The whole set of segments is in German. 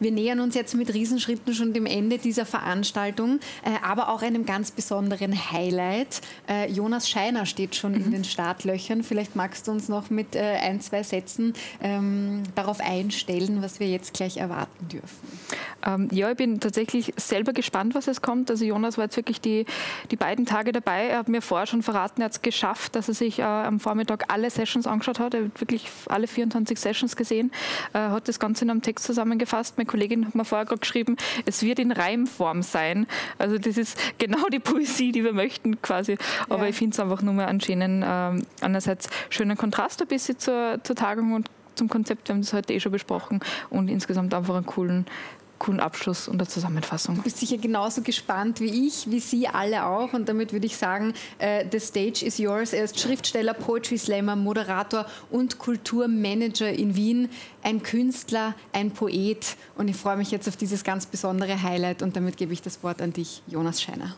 Wir nähern uns jetzt mit Riesenschritten schon dem Ende dieser Veranstaltung, aber auch einem ganz besonderen Highlight. Jonas Scheiner steht schon in den Startlöchern. Vielleicht magst du uns noch mit ein, zwei Sätzen darauf einstellen, was wir jetzt gleich erwarten dürfen. Ja, ich bin tatsächlich selber gespannt, was es kommt. Also Jonas war jetzt wirklich die beiden Tage dabei. Er hat mir vorher schon verraten, er hat es geschafft, dass er sich am Vormittag alle Sessions angeschaut hat. Er hat wirklich alle 24 Sessions gesehen, hat das Ganze in einem Text zusammengefasst. Meine Kollegin hat mir vorher gerade geschrieben, es wird in Reimform sein. Also das ist genau die Poesie, die wir möchten quasi. Aber ja, ich finde es einfach nur mal einen schönen, einerseits schönen Kontrast ein bisschen zur Tagung und zum Konzept. Wir haben das heute schon besprochen und insgesamt einfach einen coolen Abschluss und der Zusammenfassung. Du bist sicher genauso gespannt wie ich, wie Sie alle auch. Und damit würde ich sagen, the stage is yours. Er ist Schriftsteller, Poetry Slammer, Moderator und Kulturmanager in Wien. Ein Künstler, ein Poet. Und ich freue mich jetzt auf dieses ganz besondere Highlight. Und damit gebe ich das Wort an dich, Jonas Scheiner.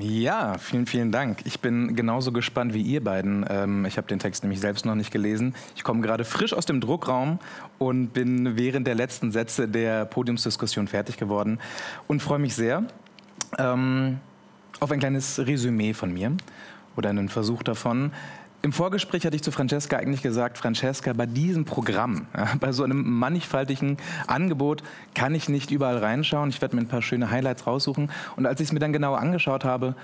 Ja, vielen, vielen Dank. Ich bin genauso gespannt wie ihr beiden. Ich habe den Text nämlich selbst noch nicht gelesen. Ich komme gerade frisch aus dem Druckraum und bin während der letzten Sätze der Podiumsdiskussion fertig geworden und freue mich sehr auf ein kleines Resümee von mir oder einen Versuch davon. Im Vorgespräch hatte ich zu Francesca eigentlich gesagt, Francesca, bei diesem Programm, bei so einem mannigfaltigen Angebot kann ich nicht überall reinschauen. Ich werde mir ein paar schöne Highlights raussuchen. Und als ich es mir dann genauer angeschaut habe,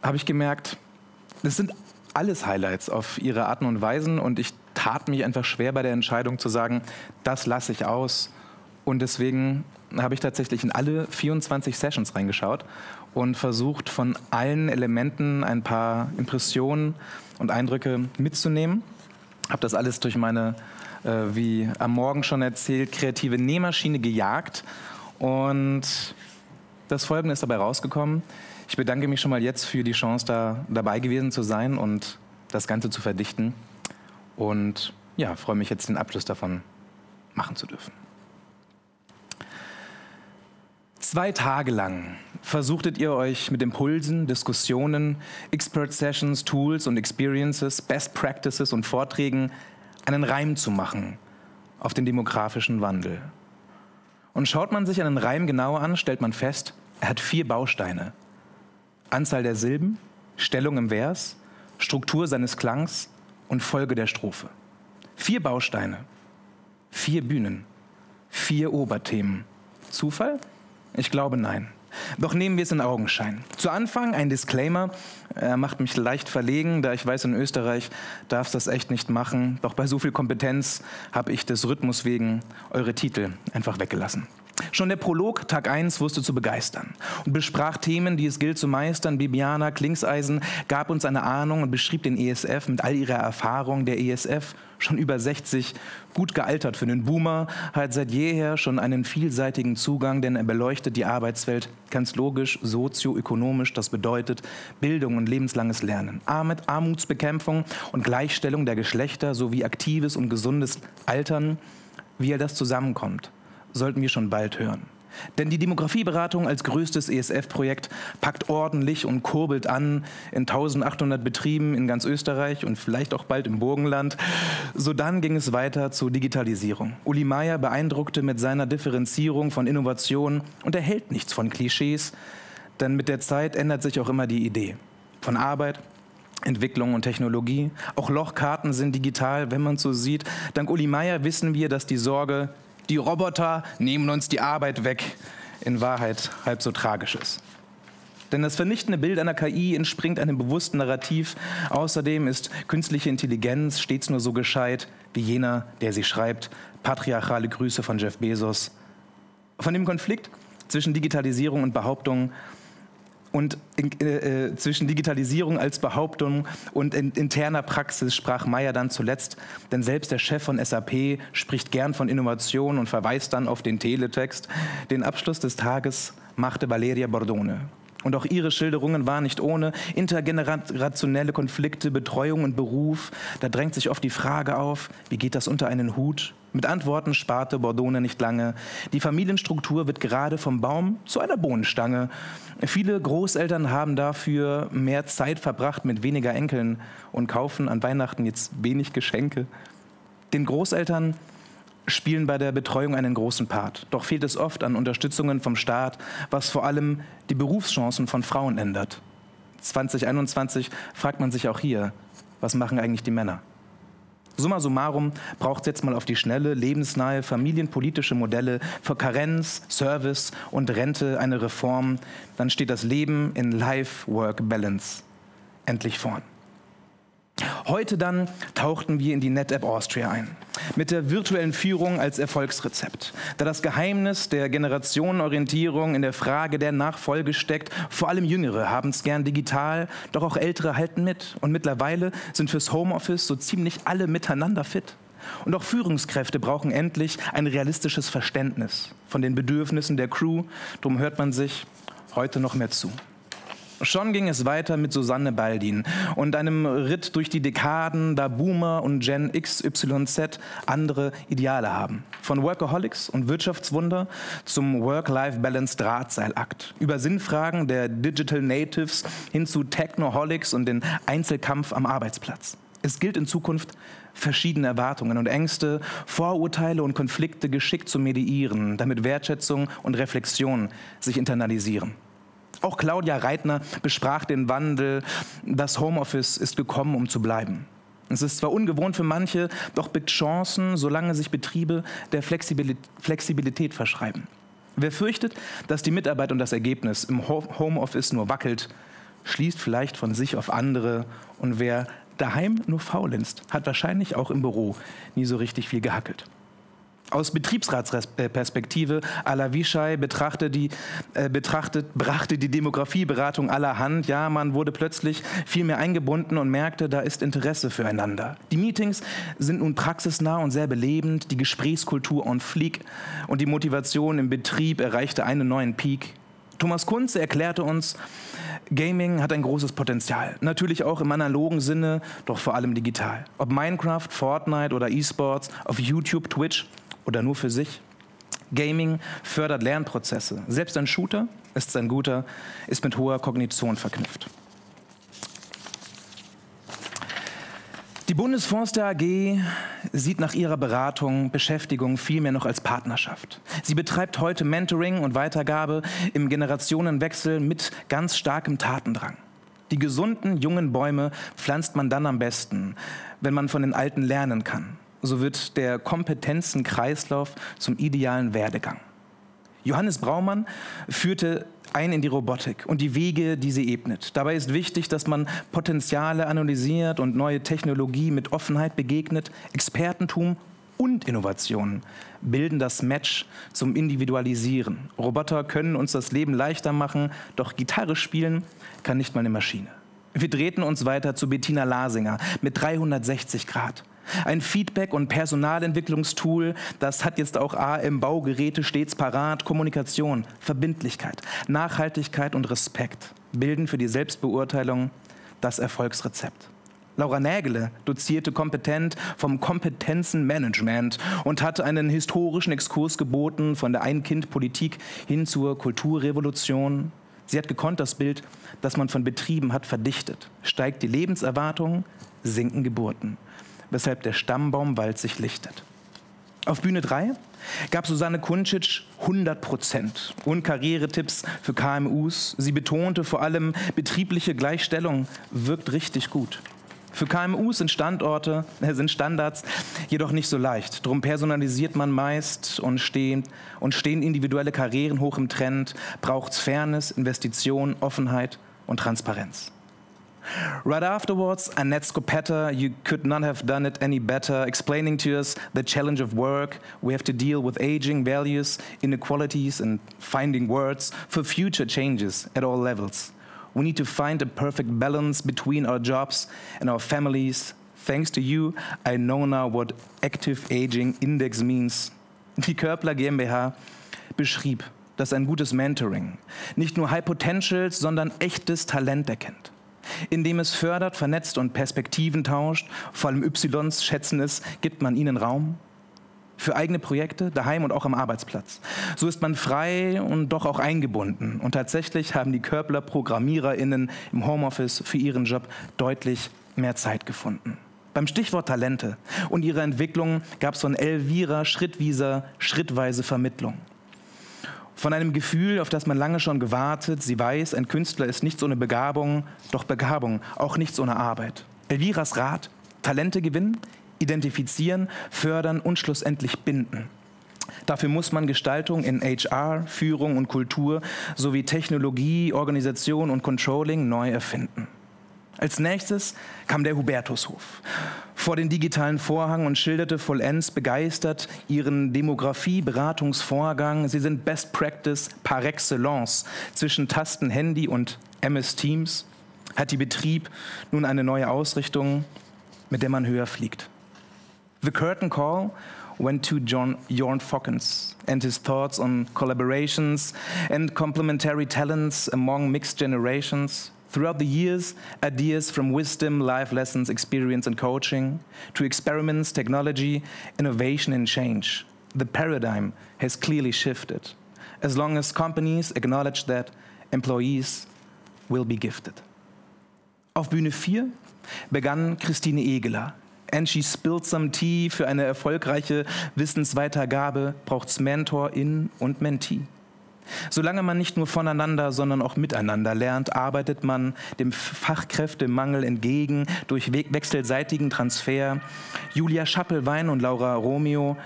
habe ich gemerkt, das sind alles Highlights auf ihre Arten und Weisen. Und ich tat mich einfach schwer bei der Entscheidung zu sagen, das lasse ich aus. Und deswegen habe ich tatsächlich in alle 24 Sessions reingeschaut und versucht, von allen Elementen ein paar Impressionen und Eindrücke mitzunehmen. Habe das alles durch meine, wie am Morgen schon erzählt, kreative Nähmaschine gejagt. Und das Folgende ist dabei rausgekommen. Ich bedanke mich schon mal jetzt für die Chance, da dabei gewesen zu sein und das Ganze zu verdichten. Und ja, freue mich jetzt, den Abschluss davon machen zu dürfen. 2 Tage lang versuchtet ihr euch mit Impulsen, Diskussionen, Expert-Sessions, Tools und Experiences, Best Practices und Vorträgen einen Reim zu machen auf den demografischen Wandel. Und schaut man sich einen Reim genauer an, stellt man fest, er hat 4 Bausteine. Anzahl der Silben, Stellung im Vers, Struktur seines Klangs und Folge der Strophe. 4 Bausteine, 4 Bühnen, 4 Oberthemen. Zufall? Ich glaube, nein. Doch nehmen wir es in Augenschein. Zu Anfang ein Disclaimer. Er macht mich leicht verlegen, da ich weiß, in Österreich darf es das echt nicht machen. Doch bei so viel Kompetenz habe ich des Rhythmus wegen eure Titel einfach weggelassen. Schon der Prolog, Tag 1, wusste zu begeistern und besprach Themen, die es gilt zu meistern. Bibiana Klingseisen gab uns eine Ahnung und beschrieb den ESF mit all ihrer Erfahrung. Der ESF, schon über 60, gut gealtert für den Boomer, hat seit jeher schon einen vielseitigen Zugang, denn er beleuchtet die Arbeitswelt ganz logisch, sozioökonomisch. Das bedeutet Bildung und lebenslanges Lernen, Armutsbekämpfung und Gleichstellung der Geschlechter sowie aktives und gesundes Altern. Wie all das zusammenkommt, sollten wir schon bald hören. Denn die Demografieberatung als größtes ESF-Projekt packt ordentlich und kurbelt an in 1800 Betrieben in ganz Österreich und vielleicht auch bald im Burgenland. Sodann ging es weiter zur Digitalisierung. Uli Meyer beeindruckte mit seiner Differenzierung von Innovationen und er hält nichts von Klischees, denn mit der Zeit ändert sich auch immer die Idee von Arbeit, Entwicklung und Technologie. Auch Lochkarten sind digital, wenn man es so sieht. Dank Uli Meyer wissen wir, dass die Sorge, die Roboter nehmen uns die Arbeit weg, in Wahrheit halb so tragisch ist. Denn das vernichtende Bild einer KI entspringt einem bewussten Narrativ. Außerdem ist künstliche Intelligenz stets nur so gescheit wie jener, der sie schreibt. Patriarchale Grüße von Jeff Bezos. Von dem Konflikt zwischen Digitalisierung und Behauptung und zwischen Digitalisierung als Behauptung und interner Praxis sprach Meyer dann zuletzt, denn selbst der Chef von SAP spricht gern von Innovation und verweist dann auf den Teletext. Den Abschluss des Tages machte Valeria Bordone. Und auch ihre Schilderungen waren nicht ohne. Intergenerationelle Konflikte, Betreuung und Beruf, da drängt sich oft die Frage auf, wie geht das unter einen Hut? Mit Antworten sparte Bordone nicht lange. Die Familienstruktur wird gerade vom Baum zu einer Bohnenstange. Viele Großeltern haben dafür mehr Zeit verbracht mit weniger Enkeln und kaufen an Weihnachten jetzt wenig Geschenke. Den Großeltern spielen bei der Betreuung einen großen Part. Doch fehlt es oft an Unterstützungen vom Staat, was vor allem die Berufschancen von Frauen ändert. 2021 fragt man sich auch hier, was machen eigentlich die Männer? Summa summarum braucht es jetzt mal auf die schnelle, lebensnahe, familienpolitische Modelle für Karenz, Service und Rente eine Reform. Dann steht das Leben in Life-Work-Balance endlich vorn. Heute dann tauchten wir in die NetApp Austria ein, mit der virtuellen Führung als Erfolgsrezept. Da das Geheimnis der Generationenorientierung in der Frage der Nachfolge steckt, vor allem Jüngere haben es gern digital, doch auch Ältere halten mit. Und mittlerweile sind fürs Homeoffice so ziemlich alle miteinander fit. Und auch Führungskräfte brauchen endlich ein realistisches Verständnis von den Bedürfnissen der Crew. Darum hört man sich heute noch mehr zu. Schon ging es weiter mit Susanne Baldin und einem Ritt durch die Dekaden, da Boomer und Gen XYZ andere Ideale haben. Von Workaholics und Wirtschaftswunder zum Work-Life-Balance-Drahtseilakt. Über Sinnfragen der Digital Natives hin zu Technoholics und den Einzelkampf am Arbeitsplatz. Es gilt in Zukunft, verschiedene Erwartungen und Ängste, Vorurteile und Konflikte geschickt zu mediieren, damit Wertschätzung und Reflexion sich internalisieren. Auch Claudia Reitner besprach den Wandel, das Homeoffice ist gekommen, um zu bleiben. Es ist zwar ungewohnt für manche, doch birgt Chancen, solange sich Betriebe der Flexibilität verschreiben. Wer fürchtet, dass die Mitarbeit und das Ergebnis im Homeoffice nur wackelt, schließt vielleicht von sich auf andere. Und wer daheim nur faulenzt, hat wahrscheinlich auch im Büro nie so richtig viel gehackelt. Aus Betriebsratsperspektive à la Vichay brachte die Demografieberatung allerhand. Ja, man wurde plötzlich viel mehr eingebunden und merkte, da ist Interesse füreinander. Die Meetings sind nun praxisnah und sehr belebend, die Gesprächskultur on fleek und die Motivation im Betrieb erreichte einen neuen Peak. Thomas Kunze erklärte uns, Gaming hat ein großes Potenzial. Natürlich auch im analogen Sinne, doch vor allem digital. Ob Minecraft, Fortnite oder E-Sports, auf YouTube, Twitch oder nur für sich. Gaming fördert Lernprozesse. Selbst ein Shooter ist ein guter, ist mit hoher Kognition verknüpft. Die Bundesforst AG sieht nach ihrer Beratung Beschäftigung vielmehr noch als Partnerschaft. Sie betreibt heute Mentoring und Weitergabe im Generationenwechsel mit ganz starkem Tatendrang. Die gesunden, jungen Bäume pflanzt man dann am besten, wenn man von den Alten lernen kann. So wird der Kompetenzenkreislauf zum idealen Werdegang. Johannes Braumann führte ein in die Robotik und die Wege, die sie ebnet. Dabei ist wichtig, dass man Potenziale analysiert und neue Technologie mit Offenheit begegnet. Expertentum und Innovationen bilden das Match zum Individualisieren. Roboter können uns das Leben leichter machen, doch Gitarre spielen kann nicht mal eine Maschine. Wir drehten uns weiter zu Bettina Lasinger mit 360 Grad. Ein Feedback- und Personalentwicklungstool, das hat jetzt auch AM-Baugeräte stets parat. Kommunikation, Verbindlichkeit, Nachhaltigkeit und Respekt bilden für die Selbstbeurteilung das Erfolgsrezept. Laura Nägele dozierte kompetent vom Kompetenzenmanagement und hatte einen historischen Exkurs geboten von der Ein-Kind-Politik hin zur Kulturrevolution. Sie hat gekonnt das Bild, das man von Betrieben hat, verdichtet. Steigt die Lebenserwartung, sinken Geburten, weshalb der Stammbaumwald sich lichtet. Auf Bühne 3 gab Susanne Kuncic 100% und Karrieretipps für KMUs. Sie betonte vor allem, betriebliche Gleichstellung wirkt richtig gut. Für KMUs sind Standards jedoch nicht so leicht. Darum personalisiert man meist und stehen individuelle Karrieren hoch im Trend. Braucht's Fairness, Investition, Offenheit und Transparenz. Right afterwards, Annette Scopetta, you could not have done it any better, explaining to us the challenge of work. We have to deal with aging, values, inequalities, and finding words for future changes at all levels. We need to find a perfect balance between our jobs and our families. Thanks to you, I know now what active aging index means. Die Körbler GmbH beschrieb, dass ein gutes Mentoring nicht nur High Potentials, sondern echtes Talent erkennt, indem es fördert, vernetzt und Perspektiven tauscht. Vor allem Ys schätzen es, gibt man ihnen Raum für eigene Projekte, daheim und auch am Arbeitsplatz. So ist man frei und doch auch eingebunden. Und tatsächlich haben die Körbler ProgrammiererInnen im Homeoffice für ihren Job deutlich mehr Zeit gefunden. Beim Stichwort Talente und ihre Entwicklung gab es von Elvira Schrittwieser schrittweise Vermittlung. Von einem Gefühl, auf das man lange schon gewartet, sie weiß, ein Künstler ist nichts ohne Begabung, doch Begabung auch nichts ohne Arbeit. Elviras Rat, Talente gewinnen, identifizieren, fördern und schlussendlich binden. Dafür muss man Gestaltung in HR, Führung und Kultur sowie Technologie, Organisation und Controlling neu erfinden. Als nächstes kam der Hubertushof vor den digitalen Vorhang und schilderte vollends begeistert ihren Demografie-Beratungsvorgang. Sie sind Best Practice par excellence. Zwischen Tasten, Handy und MS Teams hat die Betrieb nun eine neue Ausrichtung, mit der man höher fliegt. The curtain call went to Jørn Fockens and his thoughts on collaborations and complementary talents among mixed generations. Throughout the years, ideas from wisdom, life lessons, experience and coaching to experiments, technology, innovation and change. The paradigm has clearly shifted, as long as companies acknowledge that employees will be gifted. Auf Bühne 4 begann Christine Egeler. And she spilled some tea. Für eine erfolgreiche Wissensweitergabe braucht's MentorInnen und Mentee. Solange man nicht nur voneinander, sondern auch miteinander lernt, arbeitet man dem Fachkräftemangel entgegen durch wechselseitigen Transfer. Julia Schappelwein und Laura Romeo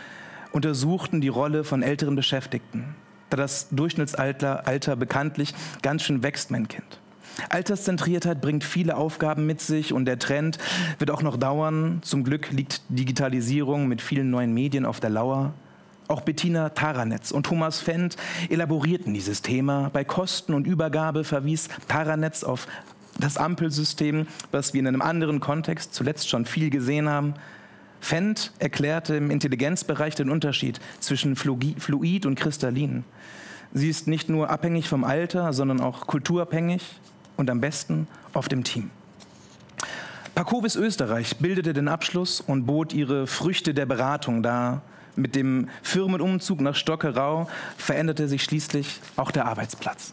untersuchten die Rolle von älteren Beschäftigten, da das Durchschnittsalter bekanntlich ganz schön wächst, mein Kind. Alterszentriertheit bringt viele Aufgaben mit sich und der Trend wird auch noch dauern. Zum Glück liegt Digitalisierung mit vielen neuen Medien auf der Lauer. Auch Bettina Taranetz und Thomas Fendt elaborierten dieses Thema. Bei Kosten und Übergabe verwies Taranetz auf das Ampelsystem, was wir in einem anderen Kontext zuletzt schon viel gesehen haben. Fendt erklärte im Intelligenzbereich den Unterschied zwischen fluid und kristallin. Sie ist nicht nur abhängig vom Alter, sondern auch kulturabhängig und am besten auf dem Team. Pacovis Österreich bildete den Abschluss und bot ihre Früchte der Beratung dar. Mit dem Firmenumzug nach Stockerau veränderte sich schließlich auch der Arbeitsplatz.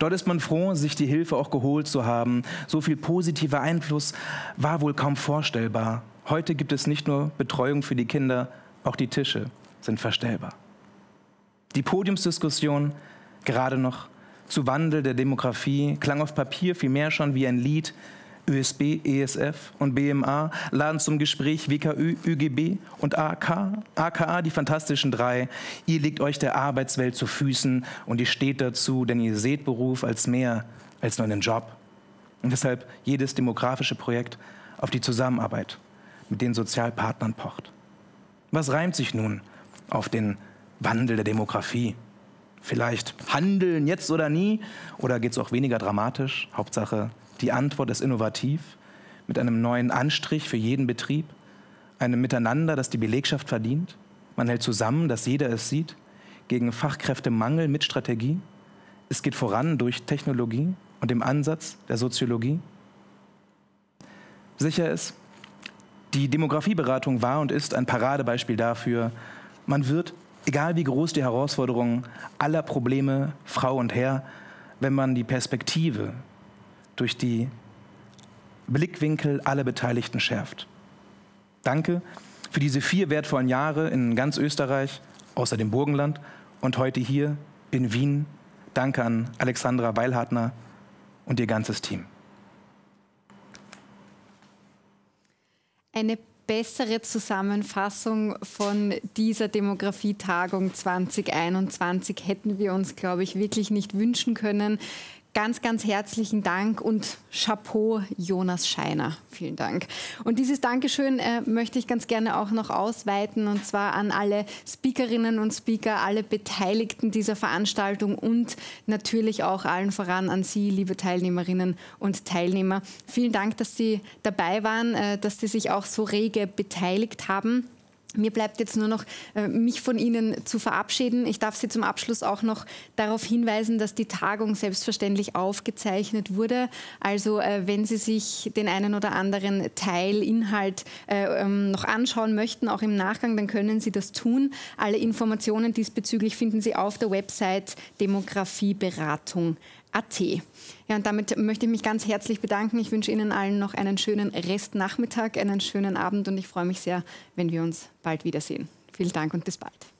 Dort ist man froh, sich die Hilfe auch geholt zu haben. So viel positiver Einfluss war wohl kaum vorstellbar. Heute gibt es nicht nur Betreuung für die Kinder, auch die Tische sind verstellbar. Die Podiumsdiskussion, gerade noch zu Wandel der Demografie, klang auf Papier vielmehr schon wie ein Lied. ÖSB, ESF und BMA laden zum Gespräch WKÖ, ÖGB und AKA, die fantastischen drei. Ihr legt euch der Arbeitswelt zu Füßen und ihr steht dazu, denn ihr seht Beruf als mehr als nur einen Job. Und deshalb jedes demografische Projekt auf die Zusammenarbeit mit den Sozialpartnern pocht. Was reimt sich nun auf den Wandel der Demografie? Vielleicht handeln jetzt oder nie? Oder geht es auch weniger dramatisch? Hauptsache, die Antwort ist innovativ, mit einem neuen Anstrich für jeden Betrieb, einem Miteinander, das die Belegschaft verdient. Man hält zusammen, dass jeder es sieht, gegen Fachkräftemangel mit Strategie. Es geht voran durch Technologie und dem Ansatz der Soziologie. Sicher ist, die Demografieberatung war und ist ein Paradebeispiel dafür. Man wird, egal wie groß die Herausforderungen aller Probleme, Frau und Herr, wenn man die Perspektive durch die Blickwinkel aller Beteiligten schärft. Danke für diese 4 wertvollen Jahre in ganz Österreich, außer dem Burgenland und heute hier in Wien. Danke an Alexandra Weilhartner und ihr ganzes Team. Eine bessere Zusammenfassung von dieser Demografietagung 2021 hätten wir uns, glaube ich, wirklich nicht wünschen können. Ganz, ganz herzlichen Dank und Chapeau, Jonas Scheiner. Vielen Dank. Und dieses Dankeschön möchte ich ganz gerne auch noch ausweiten, und zwar an alle Speakerinnen und Speaker, alle Beteiligten dieser Veranstaltung und natürlich auch allen voran an Sie, liebe Teilnehmerinnen und Teilnehmer. Vielen Dank, dass Sie dabei waren, dass Sie sich auch so rege beteiligt haben. Mir bleibt jetzt nur noch, mich von Ihnen zu verabschieden. Ich darf Sie zum Abschluss auch noch darauf hinweisen, dass die Tagung selbstverständlich aufgezeichnet wurde. Also wenn Sie sich den einen oder anderen Teil, Inhalt noch anschauen möchten, auch im Nachgang, dann können Sie das tun. Alle Informationen diesbezüglich finden Sie auf der Website demografieberatung.at. www.bt.at. Ja, und damit möchte ich mich ganz herzlich bedanken. Ich wünsche Ihnen allen noch einen schönen Restnachmittag, einen schönen Abend und ich freue mich sehr, wenn wir uns bald wiedersehen. Vielen Dank und bis bald.